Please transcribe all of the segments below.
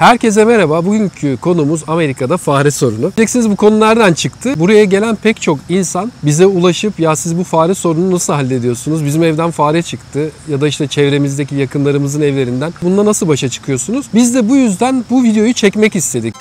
Herkese merhaba. Bugünkü konumuz Amerika'da fare sorunu. Diyeceksiniz bu konu nereden çıktı? Buraya gelen pek çok insan bize ulaşıp ya siz bu fare sorununu nasıl hallediyorsunuz? Bizim evden fare çıktı ya da işte çevremizdeki yakınlarımızın evlerinden. Bununla nasıl başa çıkıyorsunuz? Biz de bu yüzden bu videoyu çekmek istedik.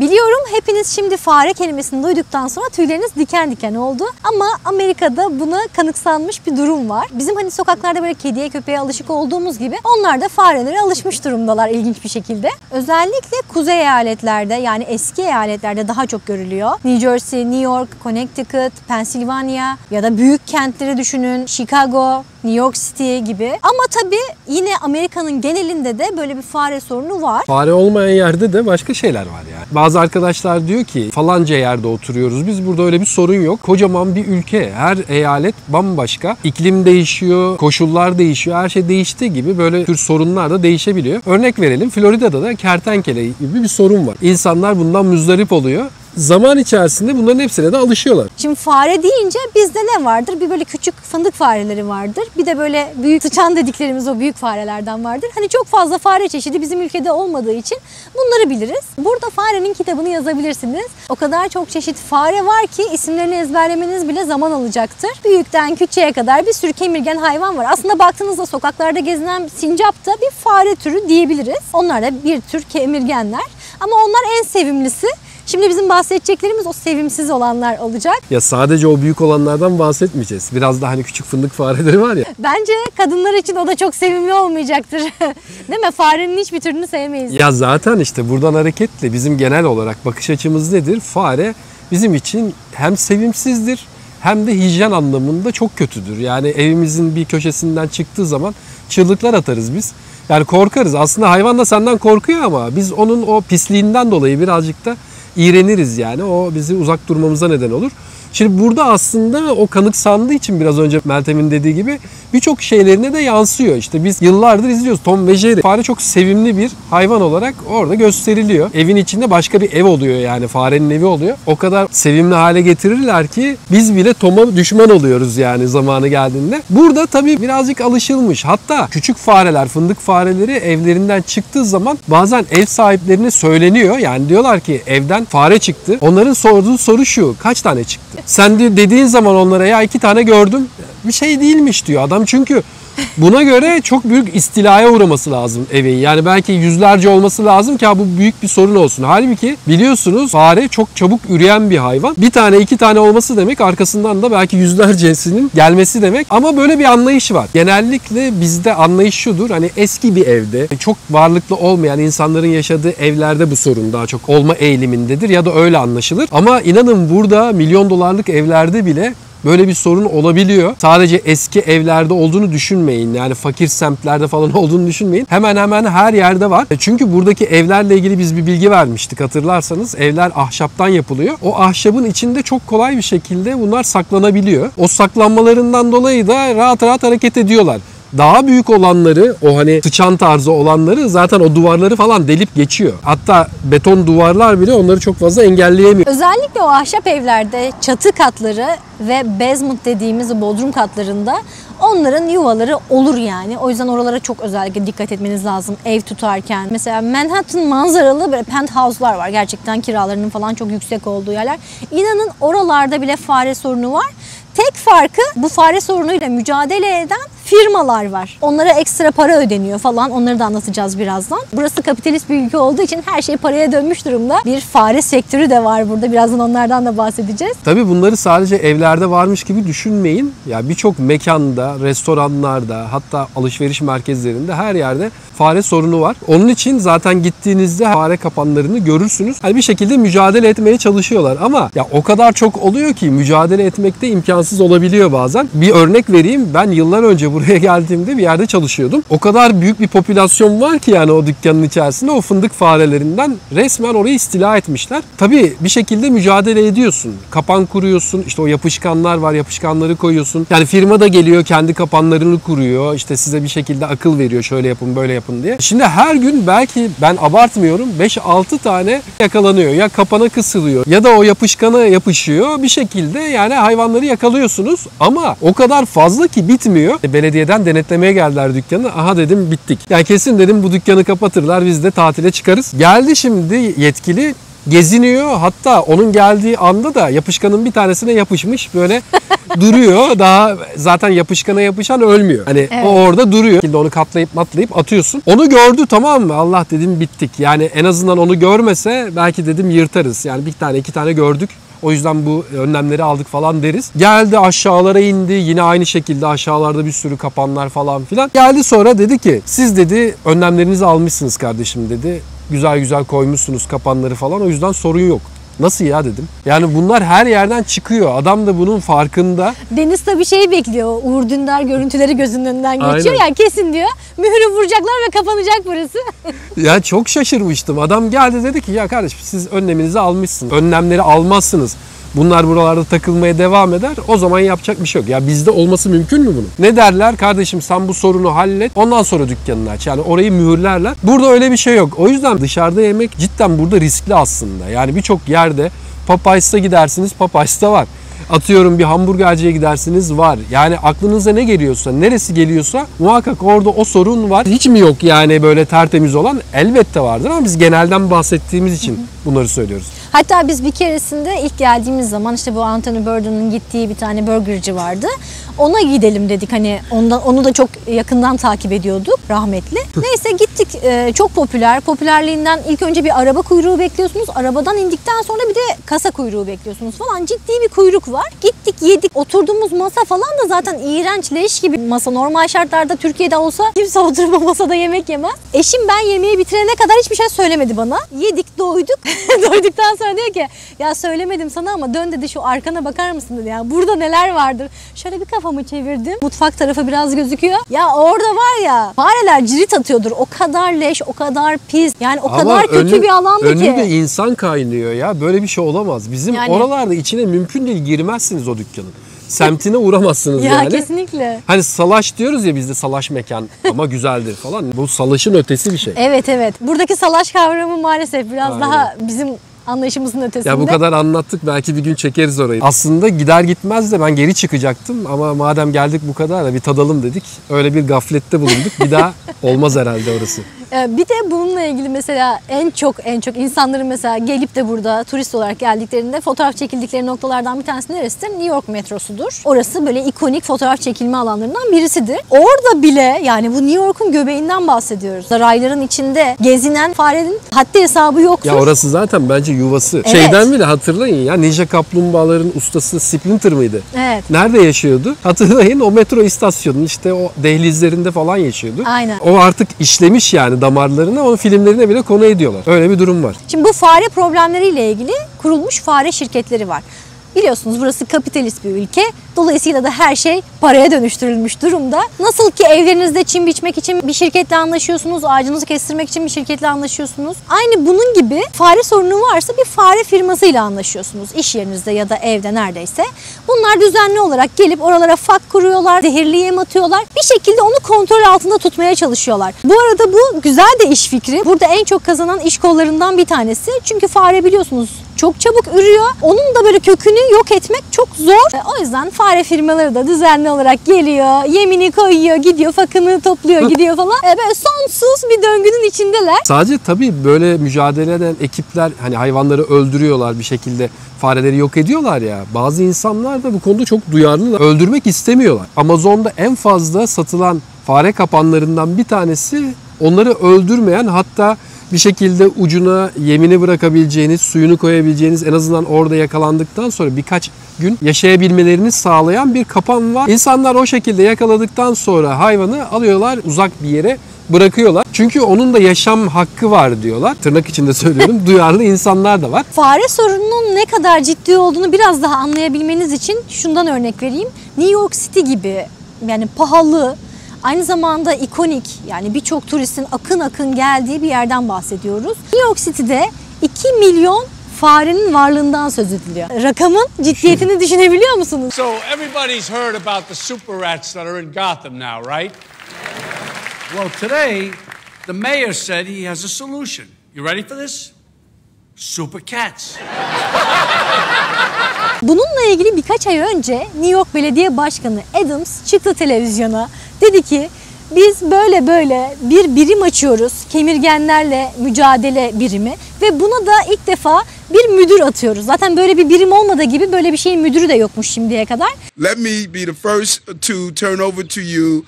Biliyorum hepiniz şimdi fare kelimesini duyduktan sonra tüyleriniz diken diken oldu. Ama Amerika'da buna kanıksanmış bir durum var. Bizim hani sokaklarda böyle kediye köpeğe alışık olduğumuz gibi onlar da farelere alışmış durumdalar ilginç bir şekilde. Özellikle kuzey eyaletlerde yani eski eyaletlerde daha çok görülüyor. New Jersey, New York, Connecticut, Pennsylvania ya da büyük kentleri düşünün. Chicago, New York City gibi. Ama tabii yine Amerika'nın genelinde de böyle bir fare sorunu var. Fare olmayan yerde de başka şeyler var yani. Bazı arkadaşlar diyor ki falanca yerde oturuyoruz. Biz burada öyle bir sorun yok. Kocaman bir ülke. Her eyalet bambaşka. İklim değişiyor, koşullar değişiyor. Her şey değiştiği gibi böyle tür sorunlar da değişebiliyor. Örnek verelim. Florida'da da kertenkele gibi bir sorun var. İnsanlar bundan müzdarip oluyor. Zaman içerisinde bunların hepsine de alışıyorlar. Şimdi fare deyince bizde ne vardır? Bir böyle küçük fındık fareleri vardır. Bir de böyle büyük sıçan dediklerimiz o büyük farelerden vardır. Hani çok fazla fare çeşidi bizim ülkede olmadığı için bunları biliriz. Burada farenin kitabını yazabilirsiniz. O kadar çok çeşit fare var ki isimlerini ezberlemeniz bile zaman alacaktır. Büyükten küçüğe kadar bir sürü kemirgen hayvan var. Aslında baktığınızda sokaklarda gezinen sincap da bir fare türü diyebiliriz. Onlar da bir tür kemirgenler. Ama onlar en sevimlisi. Şimdi bizim bahsedeceklerimiz o sevimsiz olanlar olacak. Ya sadece o büyük olanlardan bahsetmeyeceğiz. Biraz da hani küçük fındık fareleri var ya. Bence kadınlar için o da çok sevimli olmayacaktır. Değil mi? Farenin hiçbir türünü sevmeyiz. Ya zaten işte buradan hareketle bizim genel olarak bakış açımız nedir? Fare bizim için hem sevimsizdir hem de hijyen anlamında çok kötüdür. Yani evimizin bir köşesinden çıktığı zaman çığlıklar atarız biz. Yani korkarız. Aslında hayvan da senden korkuyor ama biz onun o pisliğinden dolayı birazcık da İğreniriz yani. O bizi uzak durmamıza neden olur. Şimdi burada aslında o kanıksandığı için biraz önce Meltem'in dediği gibi birçok şeylerine de yansıyor. İşte biz yıllardır izliyoruz Tom ve Jerry. Fare çok sevimli bir hayvan olarak orada gösteriliyor. Evin içinde başka bir ev oluyor yani farenin evi oluyor. O kadar sevimli hale getirirler ki biz bile Tom'a düşman oluyoruz yani zamanı geldiğinde. Burada tabii birazcık alışılmış. Hatta küçük fareler, fındık fareleri evlerinden çıktığı zaman bazen ev sahiplerine söyleniyor. Yani diyorlar ki evden fare çıktı. Onların sorduğu soru şu: kaç tane çıktı? Sen dediğin zaman onlara ya 2 tane gördüm. Bir şey değilmiş diyor adam çünkü buna göre çok büyük istilaya uğraması lazım evin. Yani belki yüzlerce olması lazım ki bu büyük bir sorun olsun. Halbuki biliyorsunuz fare çok çabuk üreyen bir hayvan. 1 tane 2 tane olması demek arkasından da belki yüzlercesinin gelmesi demek. Ama böyle bir anlayış var. Genellikle bizde anlayış şudur. Hani eski bir evde çok varlıklı olmayan insanların yaşadığı evlerde bu sorun daha çok olma eğilimindedir ya da öyle anlaşılır. Ama inanın burada milyon dolarlık evlerde bile böyle bir sorun olabiliyor. Sadece eski evlerde olduğunu düşünmeyin. Yani fakir semtlerde falan olduğunu düşünmeyin. Hemen hemen her yerde var. Çünkü buradaki evlerle ilgili biz bir bilgi vermiştik hatırlarsanız. Evler ahşaptan yapılıyor. O ahşabın içinde çok kolay bir şekilde bunlar saklanabiliyor. O saklanmalarından dolayı da rahat rahat hareket ediyorlar. Daha büyük olanları, o hani sıçan tarzı olanları zaten o duvarları falan delip geçiyor. Hatta beton duvarlar bile onları çok fazla engelleyemiyor. Özellikle o ahşap evlerde çatı katları ve basement dediğimiz bodrum katlarında onların yuvaları olur yani. O yüzden oralara çok özellikle dikkat etmeniz lazım ev tutarken. Mesela Manhattan manzaralı böyle penthouse'lar var. Gerçekten kiralarının falan çok yüksek olduğu yerler. İnanın oralarda bile fare sorunu var. Tek farkı bu fare sorunuyla mücadele eden firmalar var. Onlara ekstra para ödeniyor falan. Onları da anlatacağız birazdan. Burası kapitalist bir ülke olduğu için her şey paraya dönmüş durumda. Bir fare sektörü de var burada. Birazdan onlardan da bahsedeceğiz. Tabii bunları sadece evlerde varmış gibi düşünmeyin. Ya birçok mekanda, restoranlarda, hatta alışveriş merkezlerinde her yerde fare sorunu var. Onun için zaten gittiğinizde fare kapanlarını görürsünüz. Yani bir şekilde mücadele etmeye çalışıyorlar ama ya o kadar çok oluyor ki mücadele etmekte imkansız olabiliyor bazen. Bir örnek vereyim. Ben yıllar önce bu buraya geldiğimde bir yerde çalışıyordum. O kadar büyük bir popülasyon var ki yani o dükkanın içerisinde o fındık farelerinden resmen orayı istila etmişler. Tabii bir şekilde mücadele ediyorsun. Kapan kuruyorsun, işte o yapışkanlar var, yapışkanları koyuyorsun. Yani firma da geliyor, kendi kapanlarını kuruyor. İşte size bir şekilde akıl veriyor, şöyle yapın, böyle yapın diye. Şimdi her gün belki, ben abartmıyorum, 5-6 tane yakalanıyor. Ya kapana kısılıyor ya da o yapışkana yapışıyor. Bir şekilde yani hayvanları yakalıyorsunuz ama o kadar fazla ki bitmiyor. Belediyeden denetlemeye geldiler dükkanı. Aha dedim, bittik. Yani kesin dedim bu dükkanı kapatırlar, biz de tatile çıkarız. Geldi şimdi yetkili, geziniyor. Hatta onun geldiği anda da yapışkanın bir tanesine yapışmış böyle duruyor. Daha zaten yapışkana yapışan ölmüyor. Hani evet, o orada duruyor. Onu katlayıp matlayıp atıyorsun. Onu gördü, tamam mı? Allah dedim, bittik. Yani en azından onu görmese belki dedim yırtarız. Yani bir tane iki tane gördük, o yüzden bu önlemleri aldık falan deriz. Geldi aşağılara indi. Yine aynı şekilde aşağılarda bir sürü kapanlar falan filan. Geldi sonra dedi ki, siz dedi önlemlerinizi almışsınız kardeşim dedi. Güzel güzel koymuşsunuz kapanları falan, o yüzden sorun yok. Nasıl ya dedim. Yani bunlar her yerden çıkıyor. Adam da bunun farkında. Deniz tabii şeyi bekliyor. Uğur Dündar görüntüleri gözünün önünden geçiyor. Aynen. Yani kesin diyor, mühürü vuracaklar ve kapanacak burası. Ya çok şaşırmıştım. Adam geldi dedi ki, ya kardeşim siz önleminizi almışsınız. Önlemleri almazsınız, bunlar buralarda takılmaya devam eder, o zaman yapacak bir şey yok. Ya bizde olması mümkün mü bunun? Ne derler? Kardeşim sen bu sorunu hallet, ondan sonra dükkanını aç. Yani orayı mühürlerler. Burada öyle bir şey yok. O yüzden dışarıda yemek cidden burada riskli aslında. Yani birçok yerde Popeyes'a gidersiniz, Popeyes'ta var. Atıyorum bir hamburgerciye gidersiniz, var. Yani aklınıza ne geliyorsa, neresi geliyorsa muhakkak orada o sorun var. Hiç mi yok yani böyle tertemiz olan? Elbette vardır ama biz genelden bahsettiğimiz için bunları söylüyoruz. Hatta biz bir keresinde ilk geldiğimiz zaman işte bu Anthony Burden'ın gittiği bir tane burgerci vardı. Ona gidelim dedik, hani ondan, onu da çok yakından takip ediyorduk rahmetli. Neyse gittik, çok popüler. Popülerliğinden ilk önce bir araba kuyruğu bekliyorsunuz. Arabadan indikten sonra bir de kasa kuyruğu bekliyorsunuz falan. Ciddi bir kuyruk var. Gittik, yedik. Oturduğumuz masa falan da zaten iğrenç, leş gibi masa. Normal şartlarda Türkiye'de olsa kimse oturma masada yemek yemez. Eşim ben yemeği bitirene kadar hiçbir şey söylemedi bana. Yedik, doyduk. Doyduktan sonra diyor ki, ya söylemedim sana ama dön dedi, şu arkana bakar mısın dedi. Ya burada neler vardır. Şöyle bir kafamı çevirdim. Mutfak tarafı biraz gözüküyor. Ya orada var ya, fareler cirit atıyordur. O kadar leş, o kadar pis. Yani o ama kadar kötü bir alandı ki. Önünde insan kaynıyor ya. Böyle bir şey olamaz. Bizim yani oralarda içine mümkün değil, girmezsiniz o dükkanın. Semtine uğramazsınız ya, yani. Ya kesinlikle. Hani salaş diyoruz ya bizde, salaş mekan ama güzeldir falan. Bu salaşın ötesi bir şey. Evet evet. Buradaki salaş kavramı maalesef biraz aynen, daha bizim anlayışımızın ötesinde. Ya bu kadar anlattık, belki bir gün çekeriz orayı. Aslında gider gitmez de ben geri çıkacaktım ama madem geldik bu kadar da bir tadalım dedik. Öyle bir gaflette bulunduk. Bir daha olmaz herhalde orası. Bir de bununla ilgili mesela en çok insanların mesela gelip de burada turist olarak geldiklerinde fotoğraf çekildikleri noktalardan bir tanesi neresidir? New York metrosudur. Orası böyle ikonik fotoğraf çekilme alanlarından birisidir. Orada bile yani bu New York'un göbeğinden bahsediyoruz. Sarayların içinde gezinen farenin haddi hesabı yoktur. Ya orası zaten bence yuvası. Evet. Şeyden bile hatırlayın ya, Ninja Kaplumbağaların ustası Splinter mıydı? Evet. Nerede yaşıyordu? Hatırlayın, o metro istasyonunun işte o dehlizlerinde falan yaşıyordu. Aynen. O artık işlemiş yani damarlarına, onu filmlerine bile konu ediyorlar. Öyle bir durum var. Şimdi bu fare problemleriyle ilgili kurulmuş fare şirketleri var. Biliyorsunuz burası kapitalist bir ülke. Dolayısıyla da her şey paraya dönüştürülmüş durumda. Nasıl ki evlerinizde çim biçmek için bir şirketle anlaşıyorsunuz, ağacınızı kestirmek için bir şirketle anlaşıyorsunuz. Aynı bunun gibi fare sorunu varsa bir fare firmasıyla anlaşıyorsunuz. İş yerinizde ya da evde neredeyse. Bunlar düzenli olarak gelip oralara fak kuruyorlar, zehirli yem atıyorlar. Bir şekilde onu kontrol altında tutmaya çalışıyorlar. Bu arada bu güzel de iş fikri. Burada en çok kazanan iş kollarından bir tanesi. Çünkü fare biliyorsunuz çok çabuk ürüyor. Onun da böyle kökünü yok etmek çok zor. O yüzden fare firmaları da düzenli olarak geliyor, yemini koyuyor, gidiyor, fakını topluyor, gidiyor falan. Böyle sonsuz bir döngünün içindeler. Sadece tabii böyle mücadele eden ekipler, hani hayvanları öldürüyorlar bir şekilde, fareleri yok ediyorlar ya. Bazı insanlar da bu konuda çok duyarlılar. Öldürmek istemiyorlar. Amazon'da en fazla satılan fare kapanlarından bir tanesi onları öldürmeyen, hatta bir şekilde ucuna yemini bırakabileceğiniz, suyunu koyabileceğiniz, en azından orada yakalandıktan sonra birkaç gün yaşayabilmelerini sağlayan bir kapan var. İnsanlar o şekilde yakaladıktan sonra hayvanı alıyorlar, uzak bir yere bırakıyorlar. Çünkü onun da yaşam hakkı var diyorlar. Tırnak içinde söylüyorum. Duyarlı insanlar da var. Fare sorununun ne kadar ciddi olduğunu biraz daha anlayabilmeniz için şundan örnek vereyim. New York City gibi yani pahalı, Aynı zamanda ikonik, yani birçok turistin akın akın geldiği bir yerden bahsediyoruz. New York City'de 2 milyon farenin varlığından söz ediliyor. Rakamın ciddiyetini düşünebiliyor musunuz? So everybody's heard about the super rats that are in Gotham now, right? Well, today the mayor said he has a solution. You ready for this? Super cats. Bununla ilgili birkaç ay önce New York Belediye Başkanı Adams çıktı televizyona. Dedi ki biz böyle bir birim açıyoruz. Kemirgenlerle mücadele birimi ve buna da ilk defa bir müdür atıyoruz. Zaten böyle bir birim olmadığı gibi böyle bir şeyin müdürü de yokmuş şimdiye kadar. Let me be the first to turn over to you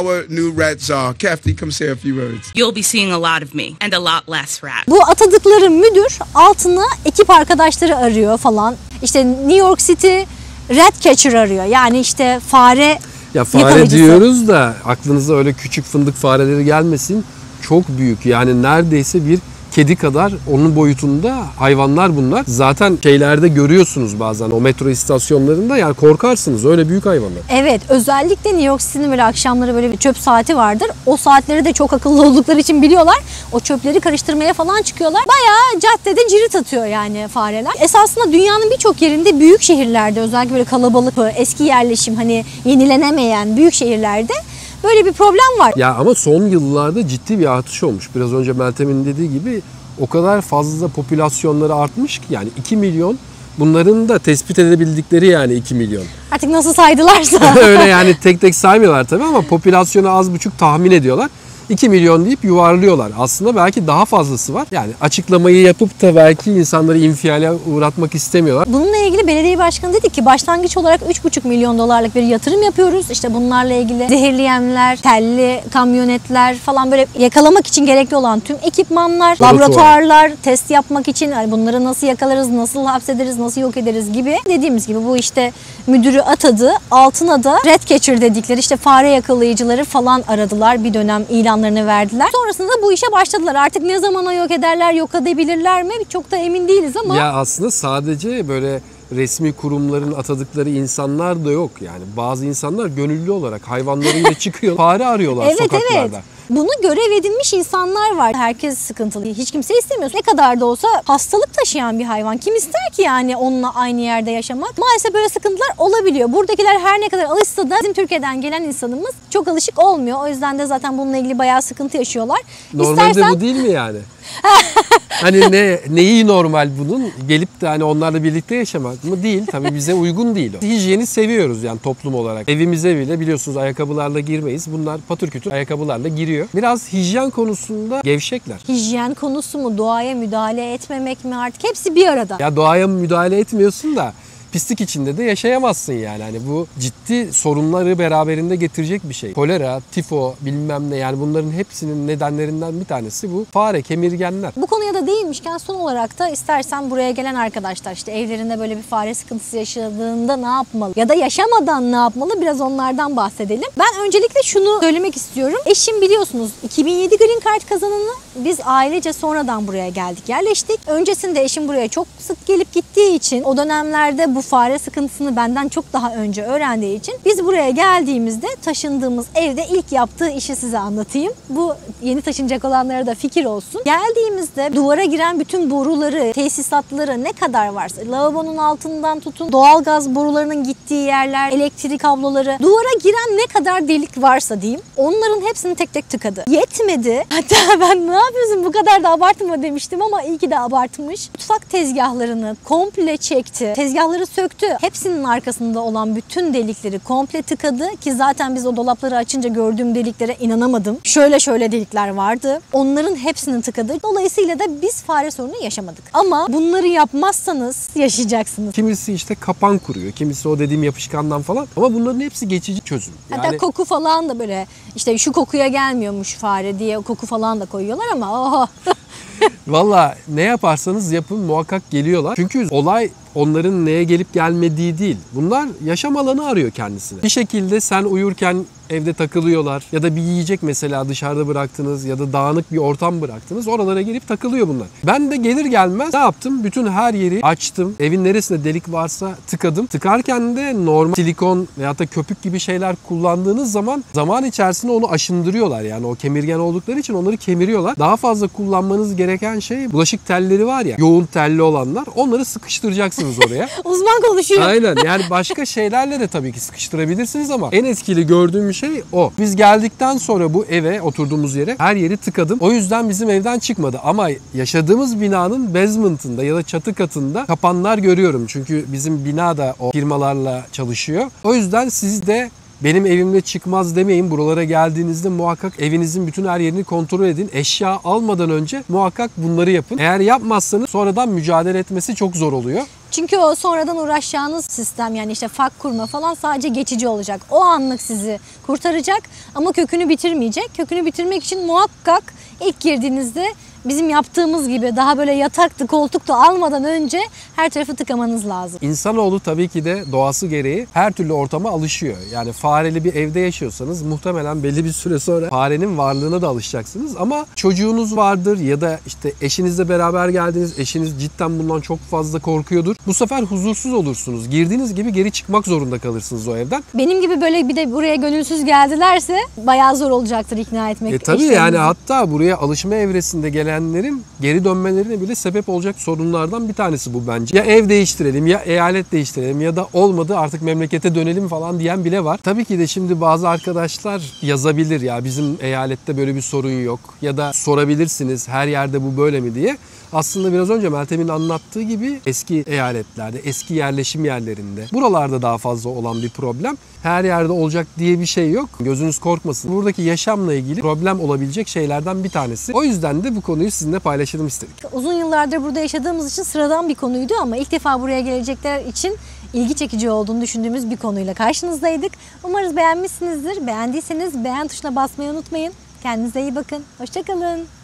our new rat czar. Kathy, come say a few words. You'll be seeing a lot of me and a lot less rat. Bu atadıkları müdür altına ekip arkadaşları arıyor falan. İşte New York City rat catcher arıyor. Yani işte fare. Ya fare yapabileceğiz diyoruz da aklınıza öyle küçük fındık fareleri gelmesin. Çok büyük, yani neredeyse bir kedi kadar onun boyutunda hayvanlar bunlar. Zaten şeylerde görüyorsunuz bazen o metro istasyonlarında, yani korkarsınız öyle büyük hayvanlar. Evet, özellikle New York City'nin böyle akşamları böyle bir çöp saati vardır. O saatleri de çok akıllı oldukları için biliyorlar. O çöpleri karıştırmaya falan çıkıyorlar. Bayağı caddede cirit atıyor yani fareler. Esasında dünyanın birçok yerinde, büyük şehirlerde, özellikle böyle kalabalık, eski yerleşim, hani yenilenemeyen büyük şehirlerde böyle bir problem var. Ya ama son yıllarda ciddi bir artış olmuş. Biraz önce Meltem'in dediği gibi o kadar fazla popülasyonları artmış ki, yani 2 milyon bunların da tespit edebildikleri, yani 2 milyon. Artık nasıl saydılarsa. Öyle yani, tek tek saymıyorlar tabii ama popülasyonu az buçuk tahmin ediyorlar. 2 milyon deyip yuvarlıyorlar. Aslında belki daha fazlası var. Yani açıklamayı yapıp da belki insanları infiale uğratmak istemiyorlar. Bununla ilgili belediye başkanı dedi ki başlangıç olarak 3,5 milyon dolarlık bir yatırım yapıyoruz. İşte bunlarla ilgili zehirleyenler, telli kamyonetler falan, böyle yakalamak için gerekli olan tüm ekipmanlar, laboratuvarlar, test yapmak için hani bunları nasıl yakalarız, nasıl hapsederiz, nasıl yok ederiz gibi. Dediğimiz gibi bu işte müdürü atadı. Altına da rat catcher dedikleri işte fare yakalayıcıları falan aradılar. Bir dönem ilan verdiler. Sonrasında bu işe başladılar. Artık ne zamana yok ederler, yok edebilirler mi? Çok da emin değiliz ama. Ya aslında sadece böyle resmi kurumların atadıkları insanlar da yok. Yani bazı insanlar gönüllü olarak hayvanlarıyla çıkıyor, fare arıyorlar evet, sokaklarda. Evet. Bunu görev edinmiş insanlar var. Herkes sıkıntılı. Hiç kimse istemiyor. Ne kadar da olsa hastalık taşıyan bir hayvan. Kim ister ki yani onunla aynı yerde yaşamak? Maalesef böyle sıkıntılar olabiliyor. Buradakiler her ne kadar alışsa da bizim Türkiye'den gelen insanımız çok alışık olmuyor. O yüzden de zaten bununla ilgili bayağı sıkıntı yaşıyorlar. Normalde İstersen... bu değil mi yani? Hani neyi normal bunun? Gelip de hani onlarla birlikte yaşamak mı? Değil. Tabii bize uygun değil o. Hijyeni seviyoruz yani toplum olarak. Evimize bile biliyorsunuz ayakkabılarla girmeyiz. Bunlar patır kütür ayakkabılarla giriyor. Biraz hijyen konusunda gevşekler. Hijyen konusu mu, doğaya müdahale etmemek mi, artık hepsi bir arada. Ya doğaya müdahale etmiyorsun da pislik içinde de yaşayamazsın yani. Hani bu ciddi sorunları beraberinde getirecek bir şey. Kolera, tifo, bilmem ne, yani bunların hepsinin nedenlerinden bir tanesi bu fare, kemirgenler. Bu konuya da değinmişken son olarak da istersen buraya gelen arkadaşlar işte evlerinde böyle bir fare sıkıntısı yaşadığında ne yapmalı ya da yaşamadan ne yapmalı, biraz onlardan bahsedelim. Ben öncelikle şunu söylemek istiyorum. Eşim biliyorsunuz 2007 greencard kazananı, biz ailece sonradan buraya geldik, yerleştik. Öncesinde eşim buraya çok sık gelip gittiği için o dönemlerde bu fare sıkıntısını benden çok daha önce öğrendiği için biz buraya geldiğimizde taşındığımız evde ilk yaptığı işi size anlatayım. Bu yeni taşınacak olanlara da fikir olsun. Geldiğimizde duvara giren bütün boruları, tesisatları ne kadar varsa, lavabonun altından tutun, doğalgaz borularının gittiği yerler, elektrik kabloları, duvara giren ne kadar delik varsa diyeyim, onların hepsini tek tek tıkadı. Yetmedi. Hatta ben ne yapıyorsun bu kadar da abartma demiştim ama iyi ki de abartmış. Mutfak tezgahlarını komple çekti. Tezgahları söktü. Hepsinin arkasında olan bütün delikleri komple tıkadı ki zaten biz o dolapları açınca gördüğüm deliklere inanamadım. Şöyle delikler vardı. Onların hepsini tıkadı. Dolayısıyla da biz fare sorunu yaşamadık. Ama bunları yapmazsanız yaşayacaksınız. Kimisi işte kapan kuruyor. Kimisi o dediğim yapışkandan falan. Ama bunların hepsi geçici çözüm. Yani... Hatta koku falan da böyle işte şu kokuya gelmiyormuş fare diye koku falan da koyuyorlar ama oho. Valla ne yaparsanız yapın muhakkak geliyorlar. Çünkü olay onların neye gelip gelmediği değil. Bunlar yaşam alanı arıyor kendisine. Bir şekilde sen uyurken evde takılıyorlar ya da bir yiyecek mesela dışarıda bıraktınız ya da dağınık bir ortam bıraktınız. Oralara gelip takılıyor bunlar. Ben de gelir gelmez ne yaptım? Bütün her yeri açtım. Evin neresinde delik varsa tıkadım. Tıkarken de normal silikon veyahut da köpük gibi şeyler kullandığınız zaman içerisinde onu aşındırıyorlar. Yani o kemirgen oldukları için onları kemiriyorlar. Daha fazla kullanmanız gereken şey bulaşık telleri var ya, yoğun telli olanlar. Onları sıkıştıracaksınız oraya. Uzman konuşuyor. Aynen. Yani başka şeylerle de tabii ki sıkıştırabilirsiniz ama en etkili gördüğüm şey o. Biz geldikten sonra bu eve, oturduğumuz yere her yeri tıkadım. O yüzden bizim evden çıkmadı ama yaşadığımız binanın basement'ında ya da çatı katında kapanlar görüyorum. Çünkü bizim bina da o firmalarla çalışıyor. O yüzden siz de benim evimde çıkmaz demeyin. Buralara geldiğinizde muhakkak evinizin bütün her yerini kontrol edin. Eşya almadan önce muhakkak bunları yapın. Eğer yapmazsanız sonradan mücadele etmesi çok zor oluyor. Çünkü o sonradan uğraşacağınız sistem, yani işte fak kurma falan sadece geçici olacak. O anlık sizi kurtaracak ama kökünü bitirmeyecek. Kökünü bitirmek için muhakkak ilk girdiğinizde bizim yaptığımız gibi daha böyle yataktı, koltuktu almadan önce her tarafı tıkamanız lazım. İnsanoğlu tabii ki de doğası gereği her türlü ortama alışıyor. Yani fareli bir evde yaşıyorsanız muhtemelen belli bir süre sonra farenin varlığına da alışacaksınız. Ama çocuğunuz vardır ya da işte eşinizle beraber geldiniz, eşiniz cidden bundan çok fazla korkuyordur. Bu sefer huzursuz olursunuz. Girdiğiniz gibi geri çıkmak zorunda kalırsınız o evden. Benim gibi böyle bir de buraya gönülsüz geldilerse bayağı zor olacaktır ikna etmek. Tabii yani hatta buraya alışma evresinde gelenlerin geri dönmelerine bile sebep olacak sorunlardan bir tanesi bu bence. Ya ev değiştirelim, ya eyalet değiştirelim ya da olmadı artık memlekete dönelim falan diyen bile var. Tabii ki de şimdi bazı arkadaşlar yazabilir, ya bizim eyalette böyle bir sorun yok ya da sorabilirsiniz her yerde bu böyle mi diye. Aslında biraz önce Meltem'in anlattığı gibi eski eyaletlerde, eski yerleşim yerlerinde, buralarda daha fazla olan bir problem. Her yerde olacak diye bir şey yok. Gözünüz korkmasın. Buradaki yaşamla ilgili problem olabilecek şeylerden bir tanesi. O yüzden de bu konuyu sizinle paylaşalım istedik. Uzun yıllardır burada yaşadığımız için sıradan bir konuydu ama ilk defa buraya gelecekler için ilgi çekici olduğunu düşündüğümüz bir konuyla karşınızdaydık. Umarız beğenmişsinizdir. Beğendiyseniz beğen tuşuna basmayı unutmayın. Kendinize iyi bakın. Hoşça kalın.